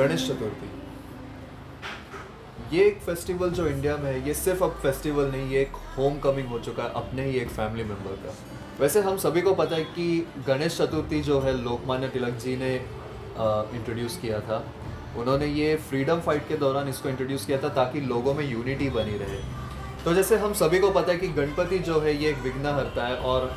गणेश चतुर्थी, ये एक फेस्टिवल जो इंडिया में है, ये सिर्फ अब फेस्टिवल नहीं, ये एक होम कमिंग हो चुका है अपने ही एक फैमिली मेम्बर का। वैसे हम सभी को पता है कि गणेश चतुर्थी जो है लोकमान्य तिलक जी ने इंट्रोड्यूस किया था। उन्होंने ये फ्रीडम फाइट के दौरान इसको इंट्रोड्यूस किया था ताकि लोगों में यूनिटी बनी रहे। तो जैसे हम सभी को पता है कि गणपति जो है ये एक विघ्नहर्ता है, और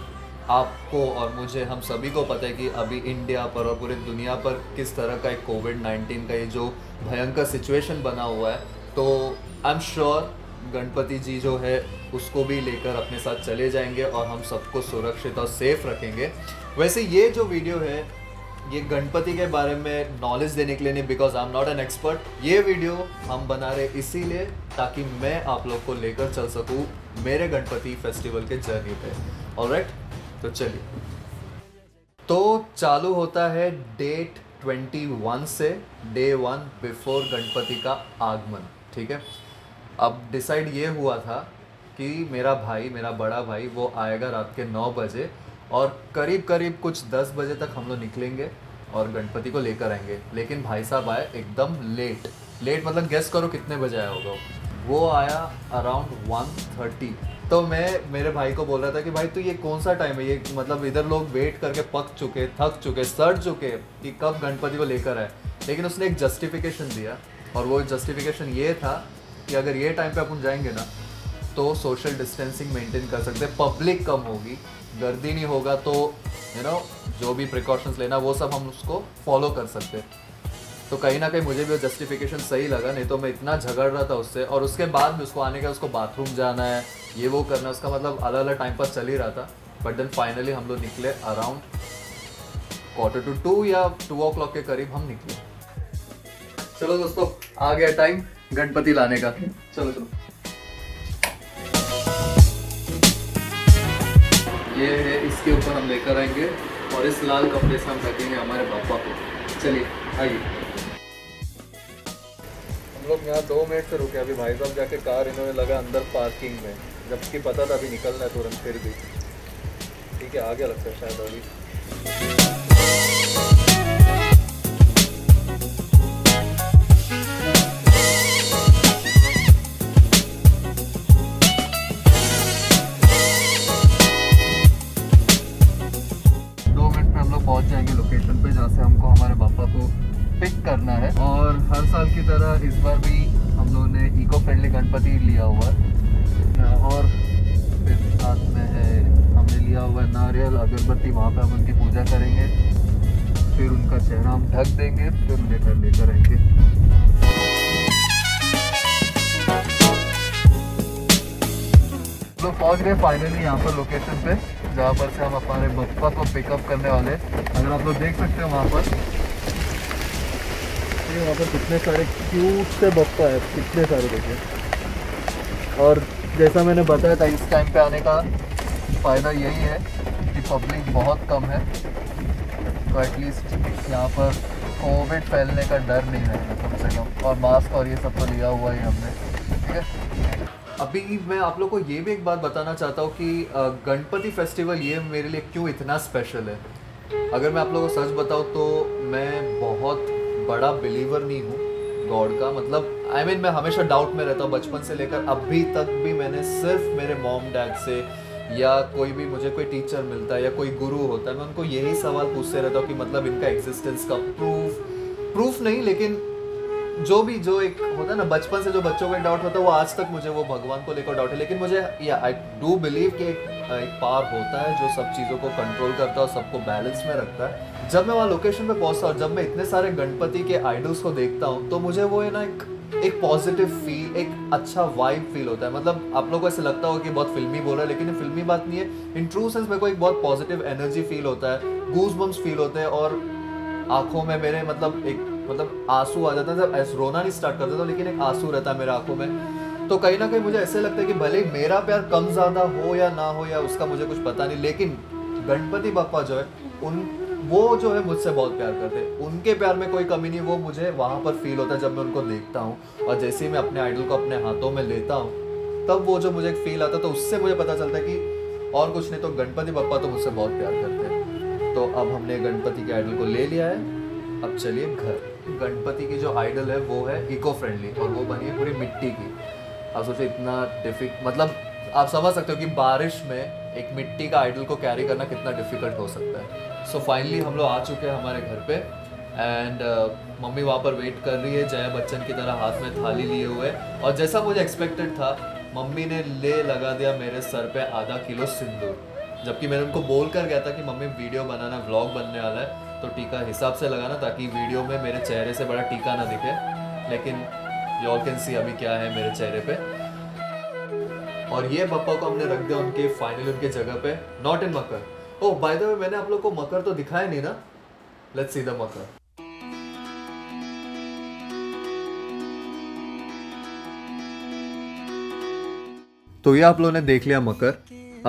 आपको और मुझे, हम सभी को पता है कि अभी इंडिया पर और पूरी दुनिया पर किस तरह का एक कोविड-19 का ये जो भयंकर सिचुएशन बना हुआ है, तो I am sure Ganpati ji जो है उसको भी लेकर अपने साथ चले जाएंगे और हम सबको सुरक्षित और सेफ रखेंगे। वैसे ये जो वीडियो है ये गणपति के बारे में नॉलेज देने के लिए नहीं, because I am not an expert. ये वीडियो हम बना रहे इसीलिए ताकि मैं आप लोग को लेकर चल सकूँ मेरे गणपति फेस्टिवल के जर्नी पे। ऑलराइट, तो चलिए। तो चालू होता है डेट 21 से, डे वन बिफोर गणपति का आगमन। ठीक है, अब डिसाइड ये हुआ था कि मेरा भाई, मेरा बड़ा भाई, वो आएगा रात के 9 बजे और करीब करीब कुछ 10 बजे तक हम लोग निकलेंगे और गणपति को लेकर आएंगे। लेकिन भाई साहब आए एकदम लेट, मतलब गेस करो कितने बजे आया होगा वो आया अराउंड 1:30। तो मैं मेरे भाई को बोल रहा था कि भाई तू ये कौन सा टाइम है, ये मतलब इधर लोग वेट करके पक चुके, थक चुके, सड़ चुके कि कब गणपति को लेकर आए। लेकिन उसने एक जस्टिफिकेशन दिया और वो जस्टिफिकेशन ये था कि अगर ये टाइम पे अपन जाएंगे ना तो सोशल डिस्टेंसिंग मेंटेन कर सकते, पब्लिक कम होगी, गर्दी नहीं होगा, तो यू नो जो भी प्रिकॉशंस लेना वो सब हम उसको फॉलो कर सकते। तो कहीं ना कहीं मुझे भी वो जस्टिफिकेशन सही लगा, नहीं तो मैं इतना झगड़ रहा था उससे। और उसके बाद भी उसको आने का, उसको बाथरूम जाना है, ये वो करना, उसका मतलब अलग अलग टाइम पर चल ही रहा था। बट देन फाइनली हम लोग निकले अराउंड 1:45 या 2 o'clock के करीब हम निकले। चलो दोस्तों, आ गया टाइम गणपति लाने का। चलो चलो, ये है, इसके ऊपर हम लेकर आएंगे और इस लाल कपड़े से हम रखेंगे हमारे पापा को। चलिए आइए। हम लोग यहाँ 2 मिनट से रुके, अभी भाई साहब जाके कार इन्होंने लगा अंदर पार्किंग में, जबकि पता था अभी निकलना है तुरंत, फिर भी ठीक है, आगे लगता है शायद अभी। इस बार भी हम लोगों ने इको फ्रेंडली गणपति लिया हुआ है, और फिर साथ में है हमने लिया हुआ है नारियल, अगरबत्ती। वहाँ पे हम उनकी पूजा करेंगे, फिर उनका चेहरा हम ढक देंगे, फिर उन्हें घर लेकर आएंगे। तो पहुँच गए फाइनली यहाँ पर लोकेशन पे, जहाँ पर से हम हमारे बप्पा को पिकअप करने वाले। अगर आप लोग देख सकते हो वहाँ पर, वहाँ पर कितने सारे क्यूट से बप्पा है, कितने सारे देखे। और जैसा मैंने बताया था, इस टाइम पे आने का फ़ायदा यही है कि पब्लिक बहुत कम है, तो एटलीस्ट यहाँ पर कोविड फैलने का डर नहीं रहेगा कम से कम। और मास्क और ये सब तो लिया हुआ है हमने, ठीक है। अभी मैं आप लोग को ये भी एक बात बताना चाहता हूँ कि गणपति फेस्टिवल ये मेरे लिए क्यों इतना स्पेशल है। अगर मैं आप लोगों को सच बताऊँ तो मैं बहुत बड़ा बिलीवर नहीं हूँ गॉड का, मतलब आई मीन मैं हमेशा डाउट में रहता हूँ। बचपन से लेकर अभी तक भी मैंने सिर्फ मेरे मॉम डैड से, या कोई भी मुझे कोई टीचर मिलता है या कोई गुरु होता है, मैं उनको यही सवाल पूछते रहता हूँ कि मतलब इनका एग्जिस्टेंस का प्रूफ नहीं, लेकिन जो भी जो एक होता है ना बचपन से जो बच्चों का डाउट होता है, वो आज तक मुझे वो भगवान को लेकर डाउट है। लेकिन मुझे आई डू बिलीव कि एक पावर होता है जो सब चीज़ों को कंट्रोल करता है और सबको बैलेंस में रखता है। जब मैं वहाँ लोकेशन पे पहुँचता हूँ और जब मैं इतने सारे गणपति के आइडल्स को देखता हूँ, तो मुझे वो है ना एक पॉजिटिव फील, एक अच्छा वाइब फील होता है। मतलब आप लोगों को ऐसे लगता होगा कि बहुत फिल्मी बोल रहा है, लेकिन ये फिल्मी बात नहीं है। इन ट्रू सेंस मेरे को एक बहुत पॉजिटिव एनर्जी फील होता है, गूज बम्स फील होते हैं, और आँखों में मेरे मतलब आंसू आ जाता था। ऐसे रोना नहीं स्टार्ट करता था, लेकिन एक आंसू रहता है मेरे आंखों में। तो कहीं ना कहीं मुझे ऐसे लगता है कि भले मेरा प्यार कम ज़्यादा हो या ना हो, या उसका मुझे कुछ पता नहीं, लेकिन गणपति बप्पा जो है वो जो है मुझसे बहुत प्यार करते हैं। उनके प्यार में कोई कमी नहीं, वो मुझे वहाँ पर फील होता है जब मैं उनको देखता हूँ। और जैसे ही मैं अपने आइडल को अपने हाथों में लेता हूँ, तब वो जो मुझे एक फील आता है, तो उससे मुझे पता चलता है कि और कुछ नहीं तो गणपति बप्पा तो मुझसे बहुत प्यार करते हैं। तो अब हमने गणपति के आइडल को ले लिया है, अब चलिए घर। गणपति की जो आइडल है वो है इको फ्रेंडली और वो बनी है पूरी मिट्टी की। आप सोचो इतना डिफिकल्ट, मतलब आप समझ सकते हो कि बारिश में एक मिट्टी का आइडल को कैरी करना कितना डिफिकल्ट हो सकता है। सो फाइनली हम लोग आ चुके हैं हमारे घर पे एंड मम्मी वहाँ पर वेट कर रही है जया बच्चन की तरह हाथ में थाली लिए हुए, और जैसा मुझे एक्सपेक्टेड था मम्मी ने ले लगा दिया मेरे सर पे आधा किलो सिंदूर, जबकि मैंने उनको बोल कर गया था कि मम्मी वीडियो बनाना, व्लॉग बनने वाला है तो टीका हिसाब से लगाना ताकि वीडियो में मेरे चेहरे से बड़ा टीका ना दिखे, लेकिन यू ऑल कैन सी अभी क्या है मेरे चेहरे पे। और ये पप्पा को हमने रख दिया उनके फाइनली उनके जगह पे, नॉट इन मकर। ओह बाय द वे मैंने आप लोग को मकर तो दिखाया नहीं ना, लेट्स सी द मकर। तो ये आप लोगों ने देख लिया मकर,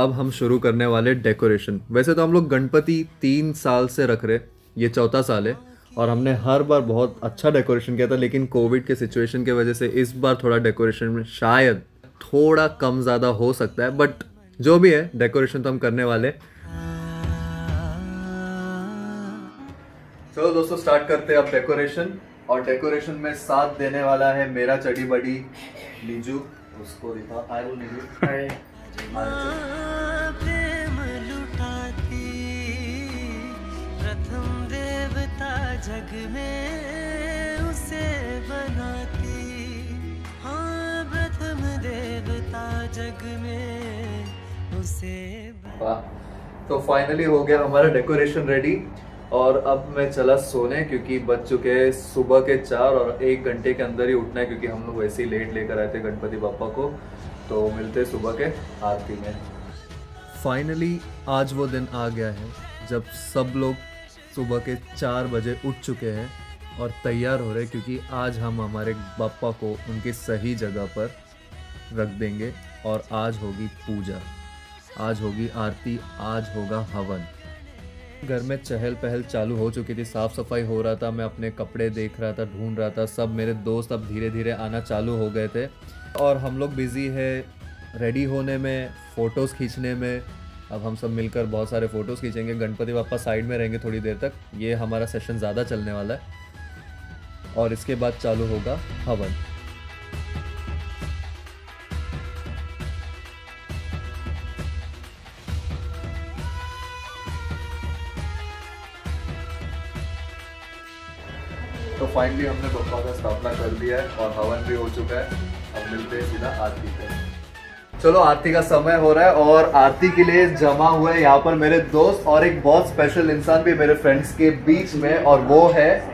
अब हम शुरू करने वाले डेकोरेशन। वैसे तो हम लोग गणपति 3 साल से रख रहे, ये 4था साल है, और हमने हर बार बहुत अच्छा डेकोरेशन किया था, लेकिन कोविड के सिचुएशन के वजह से इस बार थोड़ा डेकोरेशन में शायद थोड़ा कम ज़्यादा हो सकता है, बट जो भी है डेकोरेशन तो हम करने वाले। चलो दोस्तों स्टार्ट करते हैं अब डेकोरेशन, और डेकोरेशन में साथ देने वाला है मेरा चटी बड़ी लीजू, उसको दिखा प्रेम लुटाती प्रथम देवता जग में उसे बनाती, हाँ प्रथम देवता जग में उसे। तो फाइनली हो गया हमारा डेकोरेशन रेडी, और अब मैं चला सोने क्योंकि बज चुके हैं सुबह के 4 और 1 घंटे के अंदर ही उठना है, क्योंकि हम लोग वैसे ही लेट लेकर आए थे गणपति बापा को। तो मिलते हैं सुबह के आरती में। फाइनली आज वो दिन आ गया है जब सब लोग सुबह के 4 बजे उठ चुके हैं और तैयार हो रहे हैं, क्योंकि आज हम हमारे बापा को उनकी सही जगह पर रख देंगे, और आज होगी पूजा, आज होगी आरती, आज होगा हवन। घर में चहल पहल चालू हो चुकी थी, साफ सफाई हो रहा था, मैं अपने कपड़े देख रहा था, ढूंढ रहा था, सब मेरे दोस्त अब धीरे धीरे आना चालू हो गए थे, और हम लोग बिजी है रेडी होने में, फ़ोटोज़ खींचने में। अब हम सब मिलकर बहुत सारे फ़ोटोज़ खींचेंगे, गणपति बापा साइड में रहेंगे थोड़ी देर तक, ये हमारा सेशन ज़्यादा चलने वाला है, और इसके बाद चालू होगा हवन। तो फाइनली हमने बाप्पा का स्थापना कर दिया है और हवन भी हो चुका है, अब मिलते हैं सीधा आरती पे। चलो आरती का समय हो रहा है, और आरती के लिए जमा हुए हैं यहाँ पर मेरे दोस्त और एक बहुत स्पेशल इंसान भी मेरे फ्रेंड्स के बीच में, और वो है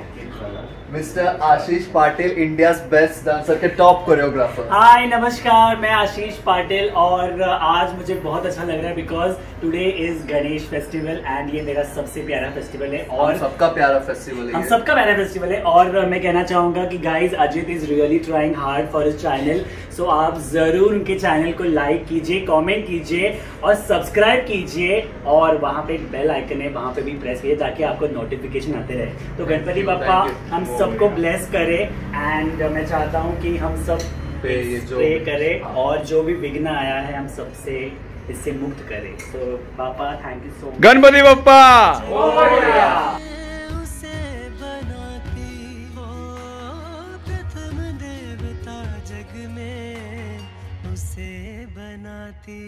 मिस्टर आशीष पाटिल, इंडिया के बेस्ट डांसर के टॉप कोरियोग्राफर। हाय नमस्कार, मैं आशीष पाटिल, और आज मुझे बहुत अच्छा लग रहा है because today is Ganesh festival and ये मेरा सबसे प्यारा फेस्टिवल है, और सबका प्यारा फेस्टिवल है, हम सबका प्यारा फेस्टिवल है। और मैं कहना चाहूंगा कि guys Ajit is really trying hard for his channel, so आप जरूर उनके चैनल को लाइक कीजिए, कॉमेंट कीजिए और सब्सक्राइब कीजिए, और वहाँ पे एक बेल आइकन है वहाँ पे भी प्रेस कीजिए ताकि आपको नोटिफिकेशन आते रहे। तो गणपति बापा हम सबको ब्लेस करे, एंड मैं चाहता हूँ कि हम सब प्रे करे और जो भी विघ्न आया है हम सबसे इससे मुक्त करे। तो पापा thank you so much. Ganpati Bappa प्रथम देवता जग में उसे बनाती,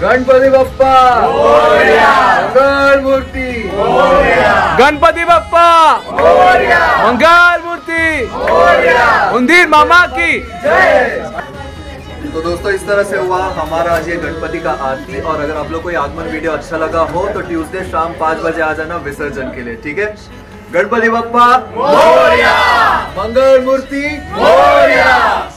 गणपति बप्पा मोरया, मंगल मूर्ति मोरया, गणपति बप्पा मोरया, मंगल मूर्ति मोरया, उंदीर मामा की जय। तो दोस्तों इस तरह से हुआ हमारा आज ये गणपति का आरती, और अगर आप लोग को ये आगमन वीडियो अच्छा लगा हो तो ट्यूसडे शाम 5 बजे आ जाना विसर्जन के लिए, ठीक है। गणपति बप्पा मोरया, मंगल मूर्ति मोरया।